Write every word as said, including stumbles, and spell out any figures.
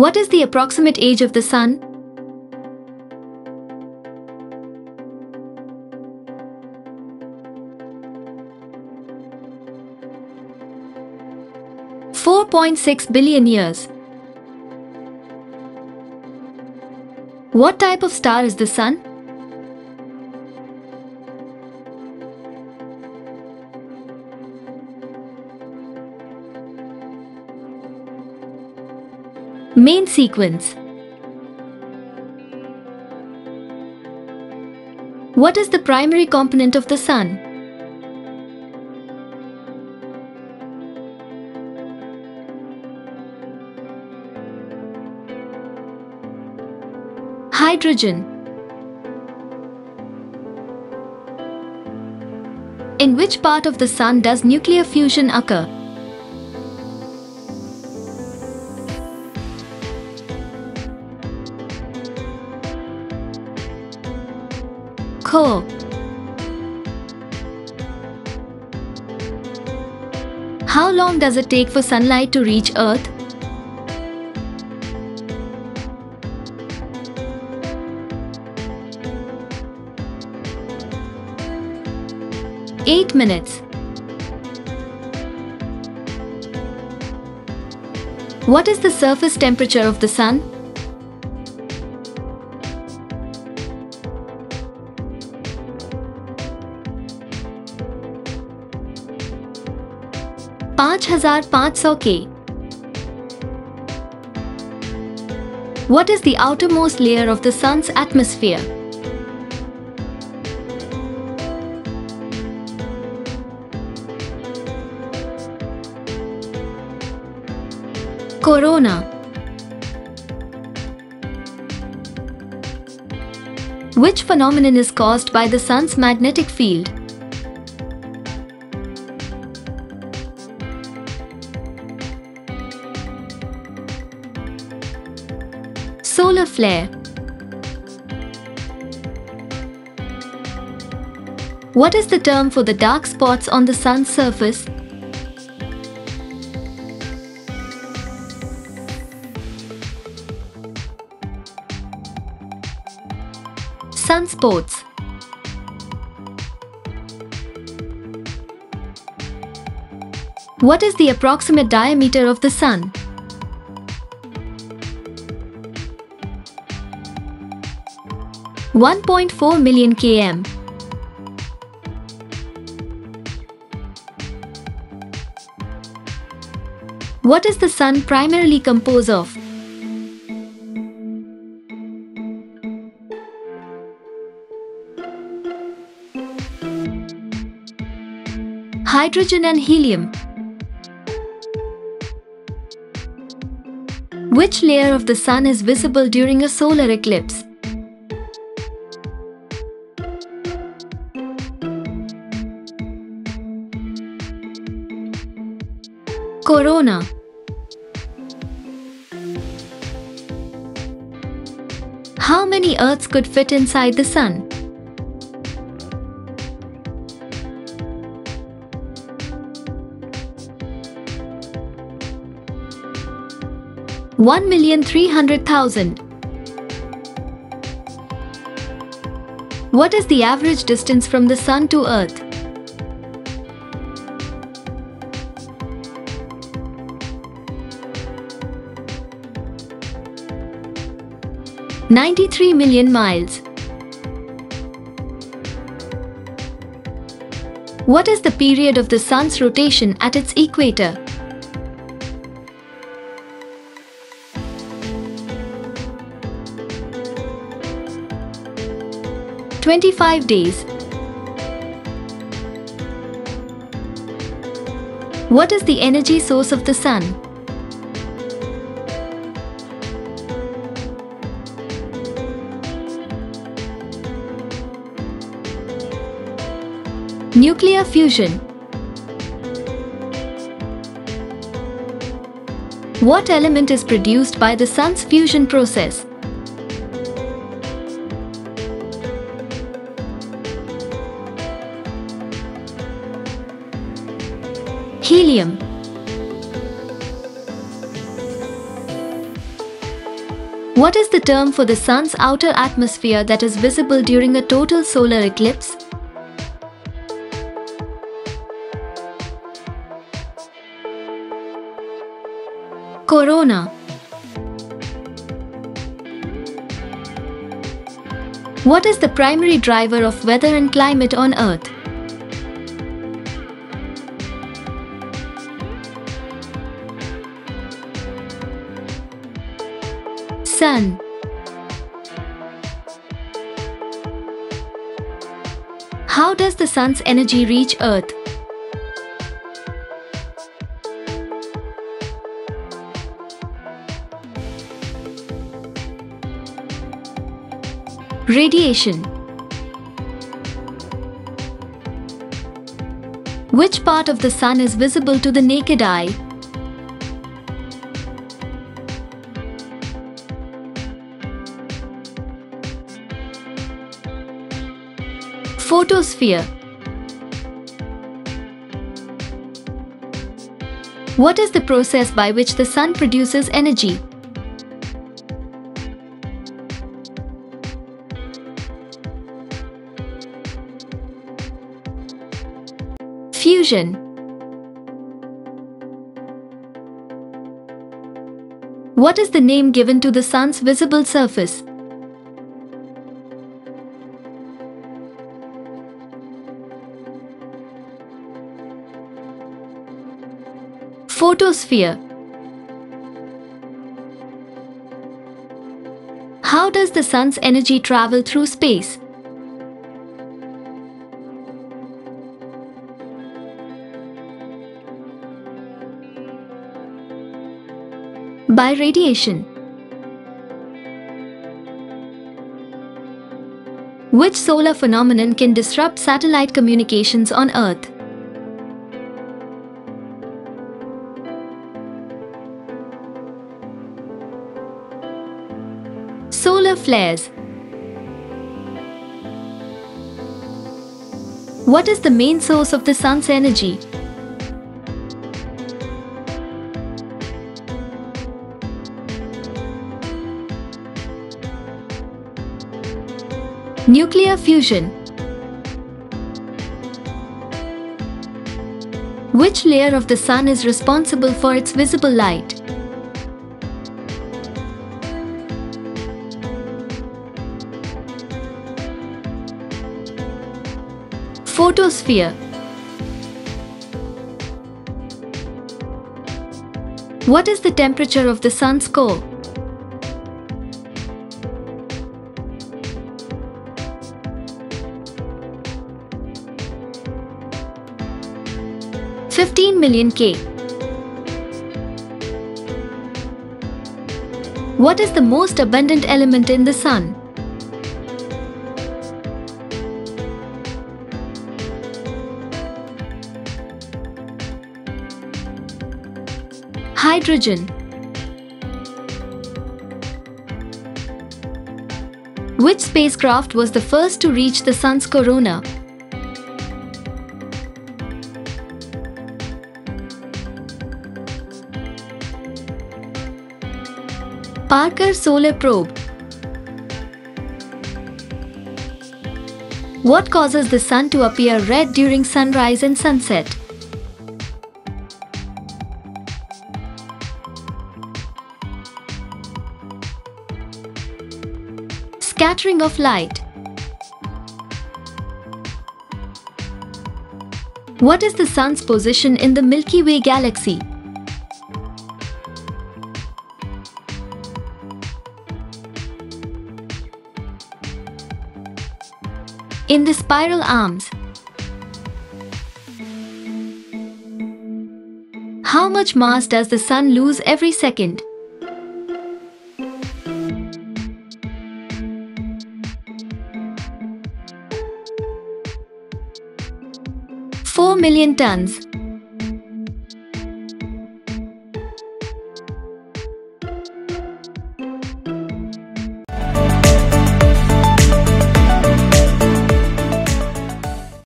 What is the approximate age of the Sun? four point six billion years. What type of star is the Sun? Main sequence. What is the primary component of the Sun? Hydrogen. In which part of the Sun does nuclear fusion occur? Core. How long does it take for sunlight to reach Earth? Eight minutes. What is the surface temperature of the Sun? five thousand five hundred K. What is the outermost layer of the Sun's atmosphere? Corona. Which phenomenon is caused by the Sun's magnetic field? Solar flare. What is the term for the dark spots on the Sun's surface? Sunspots. What is the approximate diameter of the Sun? one point four million kilometers. What is the Sun primarily composed of? Hydrogen and helium. Which layer of the Sun is visible during a solar eclipse? Corona. How many Earths could fit inside the Sun? one million three hundred thousand. What is the average distance from the Sun to Earth? ninety-three million miles. What is the period of the Sun's rotation at its equator? twenty-five days. What is the energy source of the Sun? Nuclear fusion. What element is produced by the Sun's fusion process? Helium. What is the term for the Sun's outer atmosphere that is visible during a total solar eclipse? Corona. What is the primary driver of weather and climate on Earth? Sun. How does the Sun's energy reach Earth? Radiation. Which part of the Sun is visible to the naked eye? Photosphere. What is the process by which the Sun produces energy? Fusion. What is the name given to the Sun's visible surface? Photosphere. How does the Sun's energy travel through space? By radiation. Which solar phenomenon can disrupt satellite communications on Earth? Solar flares. What is the main source of the Sun's energy? Nuclear fusion. Which layer of the Sun is responsible for its visible light? Photosphere. What is the temperature of the Sun's core? fifteen million Kelvin. What is the most abundant element in the Sun? Hydrogen. Which spacecraft was the first to reach the Sun's corona? Parker Solar Probe. What causes the Sun to appear red during sunrise and sunset? Scattering of light. What is the Sun's position in the Milky Way galaxy? In the spiral arms. How much mass does the Sun lose every second? four million tons.